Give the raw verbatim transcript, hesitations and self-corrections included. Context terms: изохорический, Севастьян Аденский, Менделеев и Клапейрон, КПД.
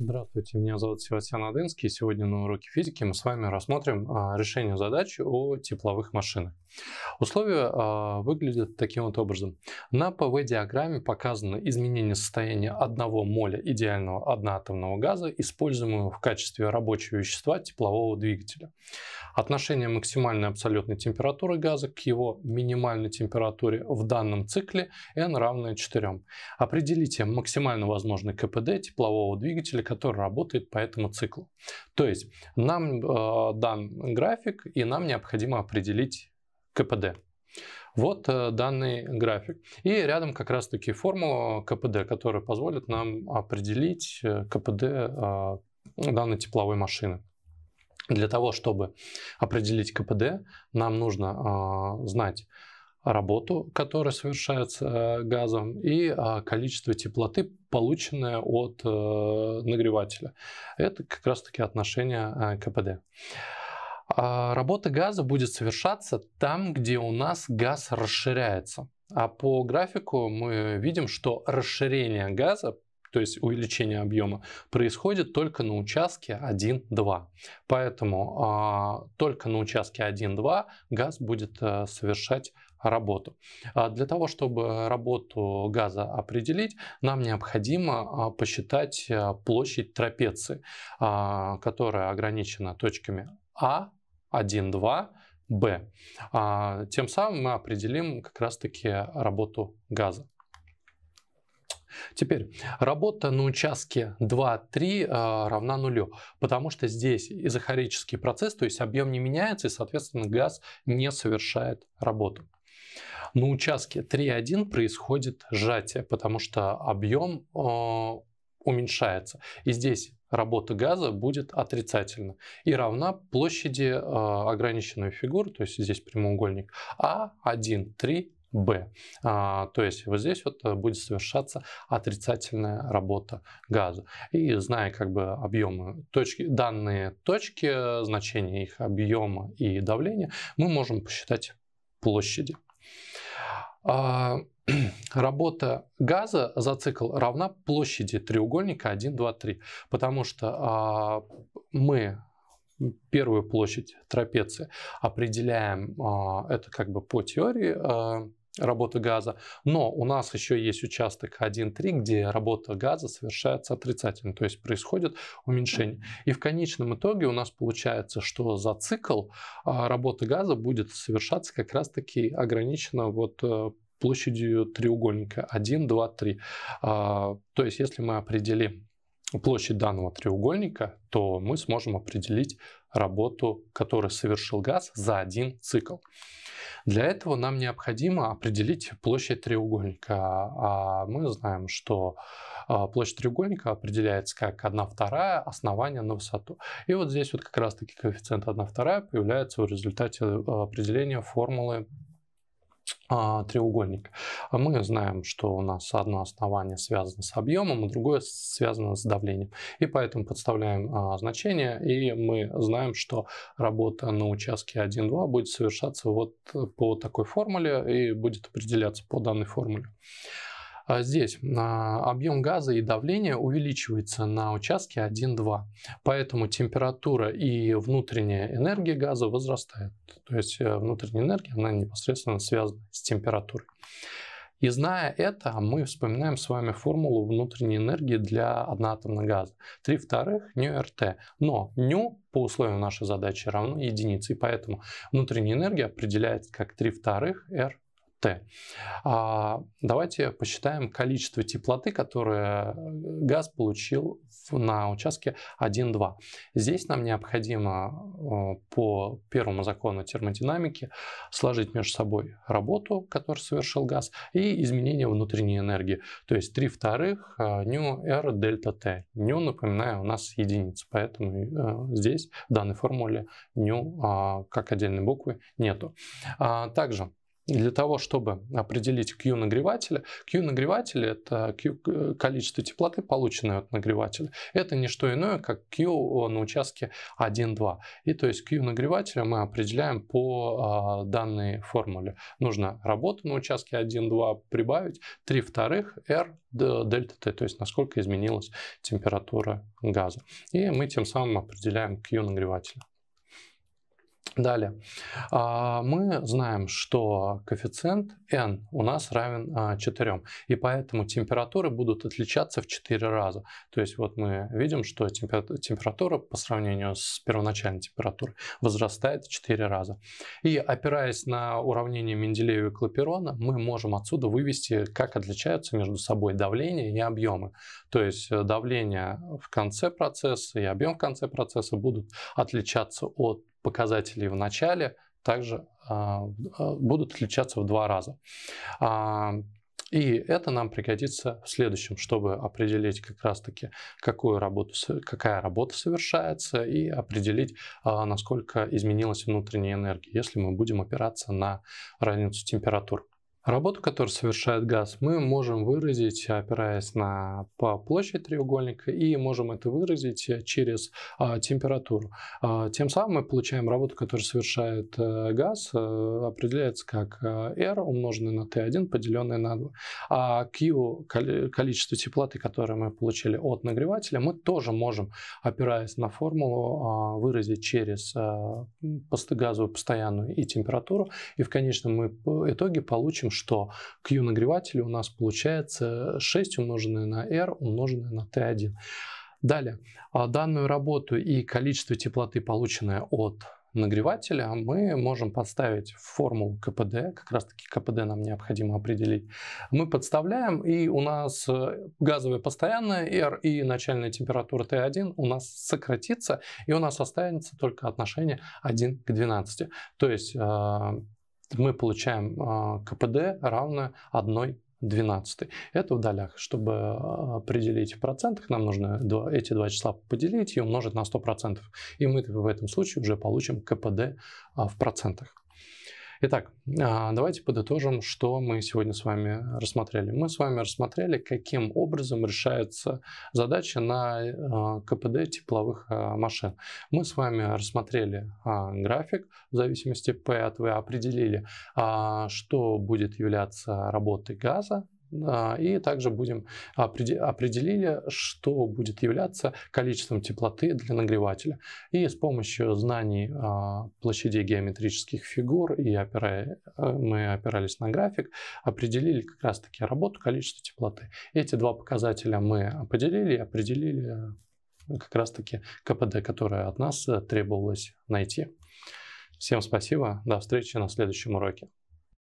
Здравствуйте, меня зовут Севастьян Аденский. Сегодня на уроке физики мы с вами рассмотрим решение задач о тепловых машинах. Условия выглядят таким вот образом. На пэ вэ диаграмме показано изменение состояния одного моля идеального одноатомного газа, используемого в качестве рабочего вещества теплового двигателя. Отношение максимальной абсолютной температуры газа к его минимальной температуре в данном цикле эн равное четырем. Определите максимально возможный ка пэ дэ теплового двигателя, который работает по этому циклу. То есть нам э, дан график, и нам необходимо определить ка пэ дэ. Вот э, данный график. И рядом как раз таки формула ка пэ дэ, которая позволит нам определить ка пэ дэ э, данной тепловой машины. Для того, чтобы определить ка пэ дэ, нам нужно э, знать работу, которая совершается газом, и количество теплоты, полученное от нагревателя. Это как раз-таки отношение ка пэ дэ. Работа газа будет совершаться там, где у нас газ расширяется. А по графику мы видим, что расширение газа, то есть увеличение объема, происходит только на участке один-два. Поэтому только на участке один-два газ будет совершать работу. Для того, чтобы работу газа определить, нам необходимо посчитать площадь трапеции, которая ограничена точками А, один, два, Б. Тем самым мы определим как раз-таки работу газа. Теперь, работа на участке два, три э, равна нулю, потому что здесь изохорический процесс, то есть объем не меняется, и, соответственно, газ не совершает работу. На участке три, один происходит сжатие, потому что объем э, уменьшается. И здесь работа газа будет отрицательна и равна площади э, ограниченной фигуры, то есть здесь прямоугольник А, один, три, Б. А, то есть вот здесь вот будет совершаться отрицательная работа газа. И зная как бы объемы точки, данные точки, значения их объема и давления, мы можем посчитать площади. А, работа газа за цикл равна площади треугольника один, два, три, потому что а, мы первую площадь трапеции определяем, а, это как бы по теории а, работы газа, но у нас еще есть участок один, три, где работа газа совершается отрицательно, то есть происходит уменьшение. И в конечном итоге у нас получается, что за цикл работа газа будет совершаться как раз-таки ограничена вот площадью треугольника один, два, три. То есть если мы определим площадь данного треугольника, то мы сможем определить работу, которую совершил газ за один цикл. Для этого нам необходимо определить площадь треугольника. А мы знаем, что площадь треугольника определяется как одна вторая основание на высоту. И вот здесь вот как раз-таки коэффициент одна вторая появляется в результате определения формулы треугольника. Мы знаем, что у нас одно основание связано с объемом, а другое связано с давлением. И поэтому подставляем а, значение, и мы знаем, что работа на участке один, два будет совершаться вот по такой формуле и будет определяться по данной формуле. А здесь а, объем газа и давление увеличивается на участке один, два, поэтому температура и внутренняя энергия газа возрастает. То есть внутренняя энергия, она непосредственно связана с температурой. И зная это, мы вспоминаем с вами формулу внутренней энергии для одноатомного газа. три вторых ню эр тэ. Но ню по условию нашей задачи равно единице. И поэтому внутренняя энергия определяется как три вторых эр тэ. А давайте посчитаем количество теплоты, которое газ получил на участке один, два. Здесь нам необходимо по первому закону термодинамики сложить между собой работу, которую совершил газ, и изменение внутренней энергии. То есть три вторых ню r дельта t. Ню, напоминаю, у нас единица, поэтому здесь в данной формуле ню как отдельной буквы нету. Также И для того, чтобы определить Q нагревателя, Q нагревателя — это Q, количество теплоты, полученное от нагревателя. Это не что иное, как Q на участке один два. И то есть Q нагревателя мы определяем по а, данной формуле. Нужно работу на участке один два прибавить три вторых R дельта Т, то есть насколько изменилась температура газа. И мы тем самым определяем Q нагревателя. Далее, мы знаем, что коэффициент N у нас равен четырем, и поэтому температуры будут отличаться в четыре раза. То есть вот мы видим, что температура по сравнению с первоначальной температурой возрастает в четыре раза. И опираясь на уравнение Менделеева и Клапейрона, мы можем отсюда вывести, как отличаются между собой давление и объемы. То есть давление в конце процесса и объем в конце процесса будут отличаться от показатели в начале также а, будут отличаться в два раза. А, и это нам пригодится в следующем, чтобы определить как раз-таки, какую работу, какая работа совершается, и определить, а, насколько изменилась внутренняя энергия, если мы будем опираться на разницу температур. Работу, которую совершает газ, мы можем выразить, опираясь на по площадь треугольника, и можем это выразить через а, температуру. А, тем самым мы получаем работу, которую совершает а, газ, а, определяется как R умноженное на Т один, поделенное на два. А Q, количество теплоты, которое мы получили от нагревателя, мы тоже можем, опираясь на формулу, а, выразить через а, газовую постоянную и температуру. И в конечном мы по итоге получим, что Q нагревателя у нас получается шесть умноженное на R умноженное на Т один. Далее, данную работу и количество теплоты, полученное от нагревателя, мы можем подставить в формулу КПД, как раз таки КПД нам необходимо определить. Мы подставляем, и у нас газовая постоянная R и начальная температура Т один у нас сократится, и у нас останется только отношение один к двенадцати. То есть мы получаем КПД равное одной двенадцатой. Это в долях. Чтобы определить в процентах, нам нужно эти два числа поделить и умножить на сто процентов. И мы в этом случае уже получим КПД в процентах. Итак, давайте подытожим, что мы сегодня с вами рассмотрели. Мы с вами рассмотрели, каким образом решается задача на КПД тепловых машин. Мы с вами рассмотрели график в зависимости P от V, определили, что будет являться работой газа, и также будем определили, что будет являться количеством теплоты для нагревателя. И с помощью знаний площадей геометрических фигур, и опирая, мы опирались на график, определили как раз-таки работу, количество теплоты. Эти два показателя мы поделили и определили как раз-таки КПД, которое от нас требовалось найти. Всем спасибо, до встречи на следующем уроке.